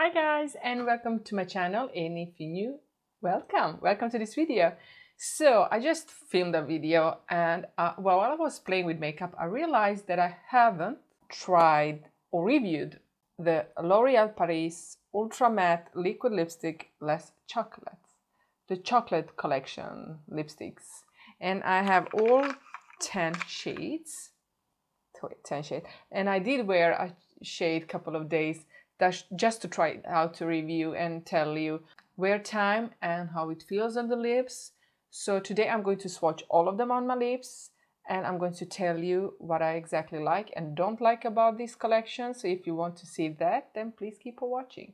Hi guys, and welcome to my channel, and if you're new, welcome to this video. So I just filmed a video and while I was playing with makeup, I realized that I haven't tried or reviewed the L'Oreal Paris Ultra Matte Liquid Lipstick Less Chocolate, the Chocolate Collection lipsticks, and I have all 10 shades, and I did wear a shade couple of days just to try it out, to review and tell you wear time and how it feels on the lips. So today I'm going to swatch all of them on my lips, and I'm going to tell you what I exactly like and don't like about this collection. So if you want to see that, then please keep on watching.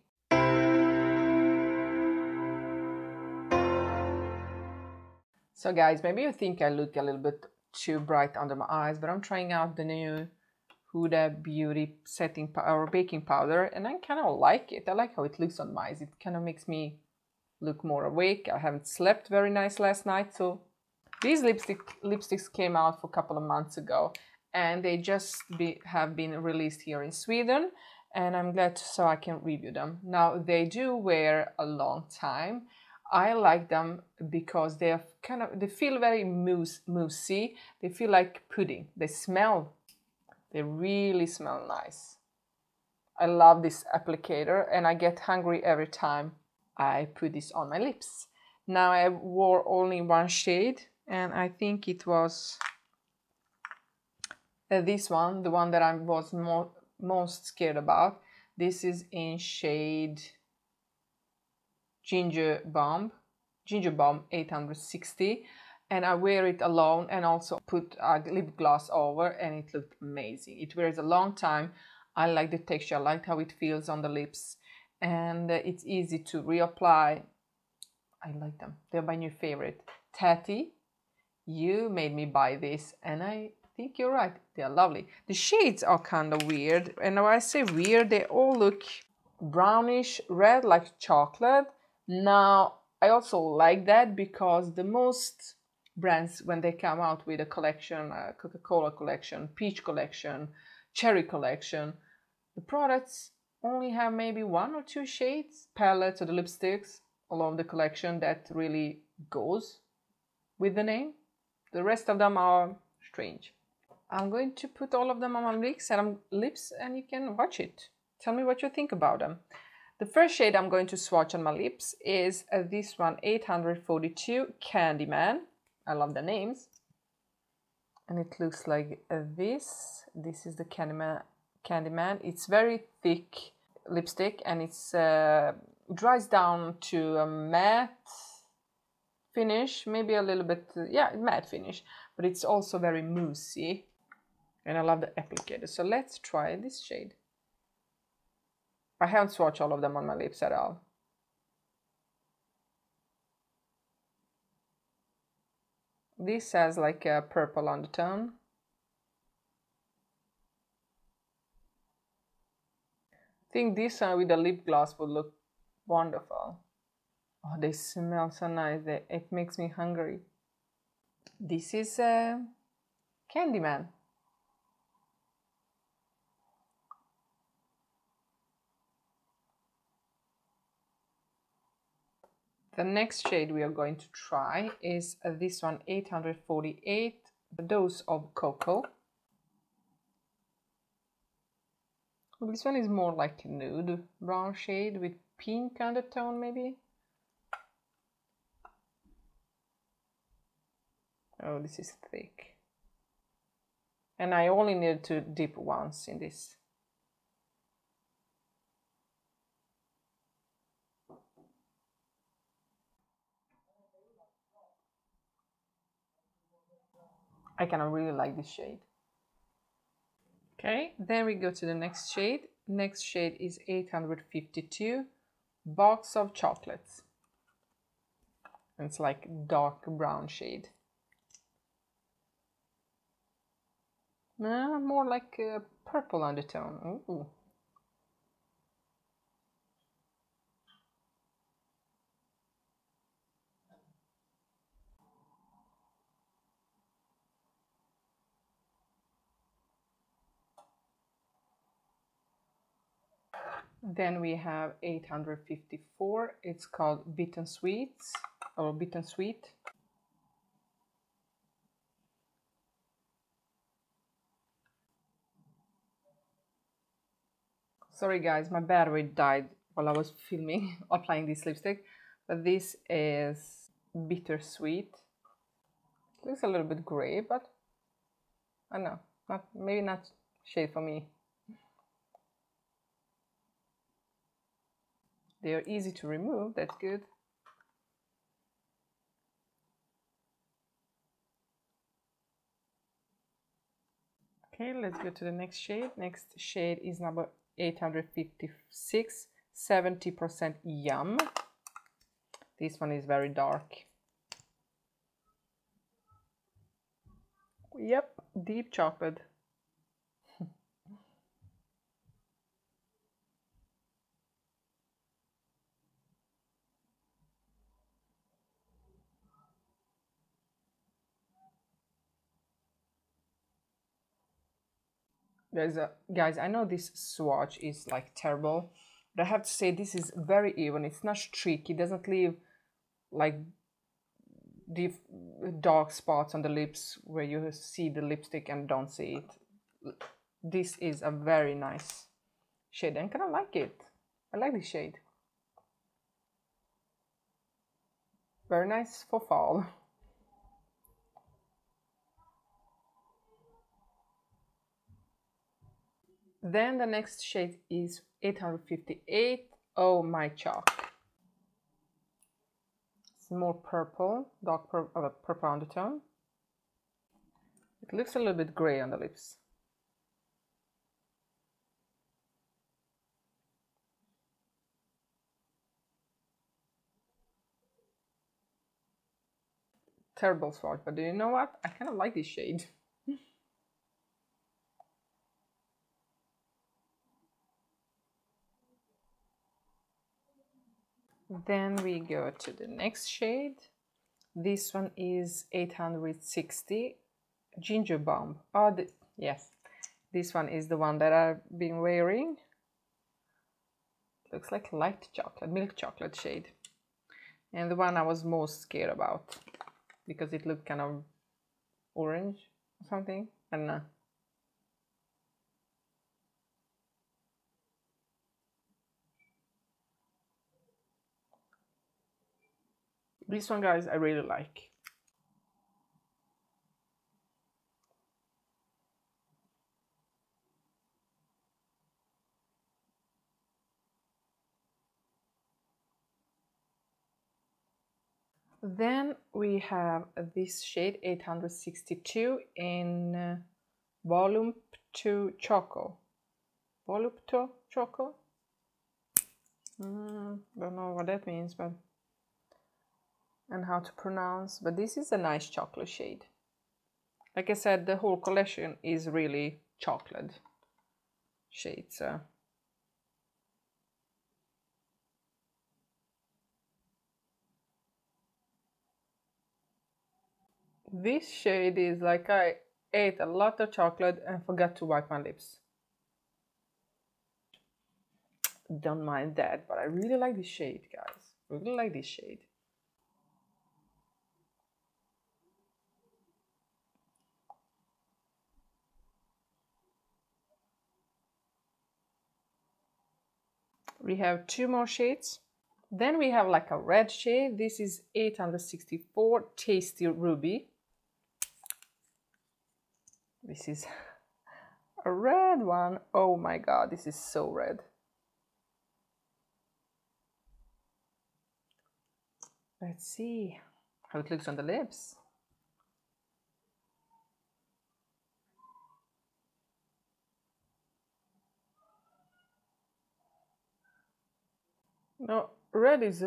So guys, maybe you think I look a little bit too bright under my eyes, but I'm trying out the new Huda Beauty setting or baking powder, and I kind of like it. I like how it looks on my eyes. It kind of makes me look more awake. I haven't slept very nice last night, so these lipsticks came out for a couple of months ago, and they just have been released here in Sweden, and I'm glad so I can review them. Now, they do wear a long time. I like them because they are kind of, they feel very moussey. They feel like pudding. They smell. They really smell nice. I love this applicator, and I get hungry every time I put this on my lips. Now, I wore only one shade, and I think it was this one, the one that I was most scared about. This is in shade Ginger Bomb 860. And I wear it alone and also put a lip gloss over, and it looked amazing. It wears a long time. I like the texture. I like how it feels on the lips, and it's easy to reapply. I like them. They're my new favorite. Tati, you made me buy this, and I think you're right. They're lovely. The shades are kind of weird, and when I say weird, they all look brownish red like chocolate. Now, I also like that because the most brands, when they come out with a collection, Coca-Cola collection, peach collection, cherry collection, the products only have maybe one or two shades, palettes or the lipsticks along the collection that really goes with the name. The rest of them are strange. I'm going to put all of them on my lips, and you can watch it. Tell me what you think about them. The first shade I'm going to swatch on my lips is this one, 842 Candyman. I love the names, and it looks like this. This is the Candyman. It's very thick lipstick, and it's dries down to a matte finish, maybe a little bit, yeah, matte finish, but it's also very moussey, and I love the applicator. So let's try this shade. I haven't swatched all of them on my lips at all. This has like a purple undertone. I think this one with the lip gloss would look wonderful. Oh, they smell so nice. It makes me hungry. This is Candyman. The next shade we are going to try is this one, 848, A Dose of Cocoa. This one is more like nude brown shade with pink undertone, maybe. Oh, this is thick. And I only need to dip once in this. I kind of really like this shade. Okay, then we go to the next shade. Next shade is 852 Box of Chocolates. And it's like dark brown shade. More like a purple undertone. Ooh. Then we have 854. It's called Bitten Sweets or Bitten Sweet. Sorry guys, my battery died while I was filming, applying this lipstick. But this is Bittersweet. Looks a little bit grey, but I don't know, maybe not shade for me. They are easy to remove, that's good. Okay, let's go to the next shade. Next shade is number 856, 70% Yum. This one is very dark. Yep, deep chocolate. Guys, I know this swatch is like terrible, but I have to say this is very even. It's not streaky, it doesn't leave like deep dark spots on the lips where you see the lipstick and don't see it. This is a very nice shade and kind of like it. I like this shade. Very nice for fall. Then the next shade is 858, Oh My Chalk. It's more purple, dark purple, purple undertone. It looks a little bit grey on the lips. Terrible swatch, but do you know what? I kind of like this shade. Then we go to the next shade. This one is 860, Ginger Bomb. Oh, yes, this one is the one that I've been wearing. Looks like light chocolate, milk chocolate shade. And the one I was most scared about because it looked kind of orange or something, I don't know. This one, guys, I really like. Then we have this shade 862 in Volupto Choco. Volupto Choco? Don't know what that means, but and how to pronounce, but this is a nice chocolate shade. Like I said, the whole collection is really chocolate shades. This shade is like I ate a lot of chocolate and forgot to wipe my lips. Don't mind that, but I really like this shade, guys. Really like this shade. We have two more shades. Then we have like a red shade. This is 864, Tasty Ruby. This is a red one. Oh my god, this is so red. Let's see how it looks on the lips. No, red is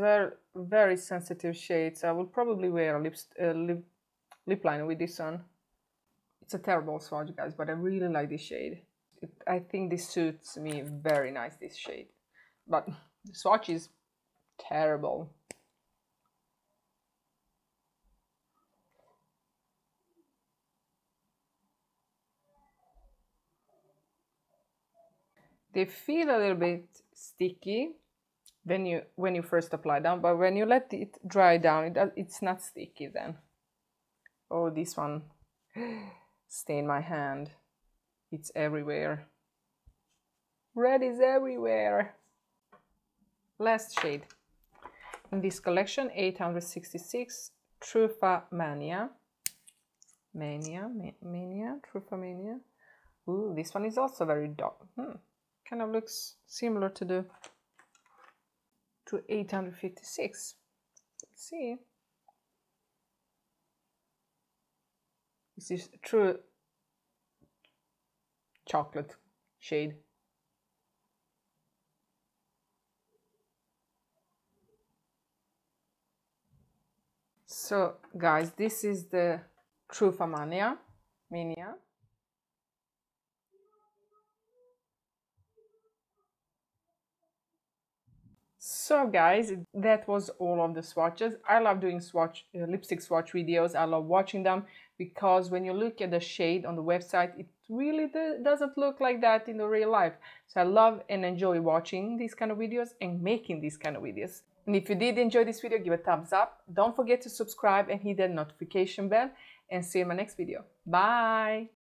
very sensitive shade, so I will probably wear a lip liner with this one. It's a terrible swatch, guys, but I really like this shade. I think this suits me very nice, this shade. But the swatch is terrible. They feel a little bit sticky when you first apply them, but when you let it dry down, it's not sticky then. Oh, this one stained my hand. It's everywhere. Red is everywhere. Last shade in this collection, 866, Truffa Mania. Truffa Mania. Ooh, this one is also very dark. Kind of looks similar to the 856. Let's see. This is true chocolate shade. So guys, this is the Truffa Mania. So guys, that was all of the swatches. I love doing lipstick swatch videos. I love watching them because when you look at the shade on the website, it really doesn't look like that in the real life. So I love and enjoy watching these kind of videos and making these kind of videos. And if you did enjoy this video, give a thumbs up. Don't forget to subscribe and hit that notification bell, and see you in my next video. Bye!